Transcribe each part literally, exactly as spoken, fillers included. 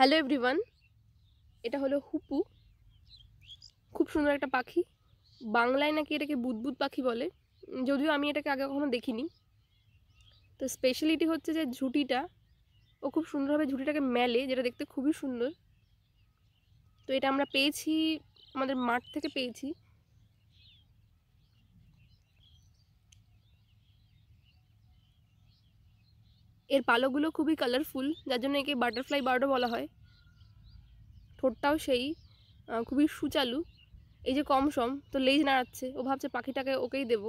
Hello everyone, এটা হলো হুপু। খুব সুন্দর একটা পাখি। বাংলায় নাকি এটাকে বুদবুদ পাখি বলে, যদিও আমি এটাকে আগে কখনো দেখিনি। তো স্পেশালিটি হচ্ছে যে ঝুঁটিটা ও খুব সুন্দরভাবে ঝুঁটিটাকে মেলে, যেটা দেখতে খুবই সুন্দর। তো এটা আমরা পেয়েছি, আমাদের মাঠ থেকে পেয়েছি। এর পালকগুলো খুবই কালারফুল, যার জন্য একে বাটারফ্লাই বার্ডও বলা হয়। ঠোঁটটাও সেই খুবই সুচালু। এই যে কম সম তো লেজ নাড়াচ্ছে, ও ভাবছে পাখিটাকে ওকেই দেব,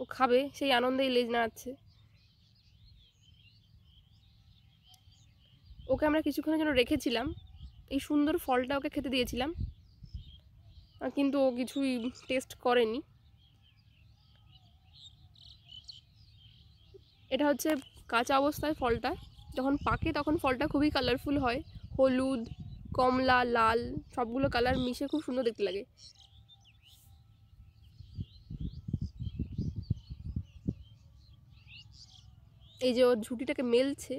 ও খাবে, সেই আনন্দেই লেজ নাড়াচ্ছে। ওকে আমরা কিছুক্ষণের জন্য রেখেছিলাম, এই সুন্দর ফলটা ওকে খেতে দিয়েছিলাম, কিন্তু ও কিছুই টেস্ট করেনি। এটা হচ্ছে কাঁচা অবস্থায় ফলটা, যখন পাকে তখন ফলটা খুবই কালারফুল হয়। হলুদ, কমলা, লাল সবগুলো কালার মিশে খুব সুন্দর দেখতে লাগে। এই যে ওর ঝুঁটিটাকে মেলছে,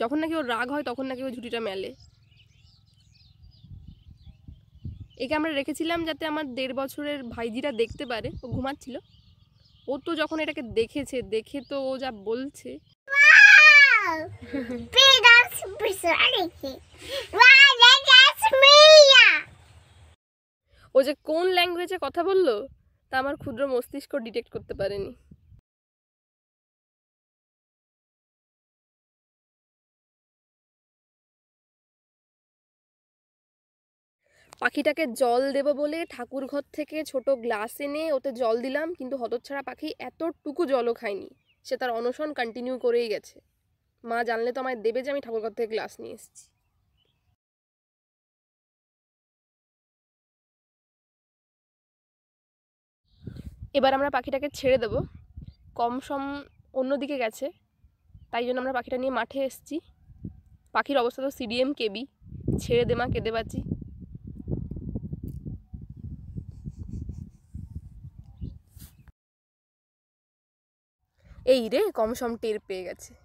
যখন নাকি ওর রাগ হয় তখন নাকি ওর ঝুঁটিটা মেলে। একে আমরা রেখেছিলাম যাতে আমার দেড় বছরের ভাইজিটা দেখতে পারে, ও ঘুমাচ্ছিল। ও তো যখন এটাকে দেখেছে, দেখে তো ও যা বলছে, ও যে কোন ল্যাঙ্গুয়েজে কথা বললো তা আমার ক্ষুদ্র মস্তিষ্ক ডিটেক্ট করতে পারেনি। পাখিটাকে জল দেব বলে ঠাকুর ঘর থেকে ছোট গ্লাস এনে ওতে জল দিলাম, কিন্তু হতচ্ছাড়া পাখি এতটুকু জলও খায়নি। সে তার অনশন কন্টিনিউ করেই গেছে। মা জানলে তো আমায় দেবে যে আমি ঠাকুর ঘর থেকে গ্লাস নিয়ে এসেছি। এবার আমরা পাখিটাকে ছেড়ে দেব। কম সম অন্যদিকে গেছে, তাই জন্য আমরা পাখিটা নিয়ে মাঠে এসেছি। পাখির অবস্থা তো সিডিএম কেবি। ছেড়ে দে মা, কেঁদে বাঁচি। এই রে, কম সম টের পেয়ে গেছে।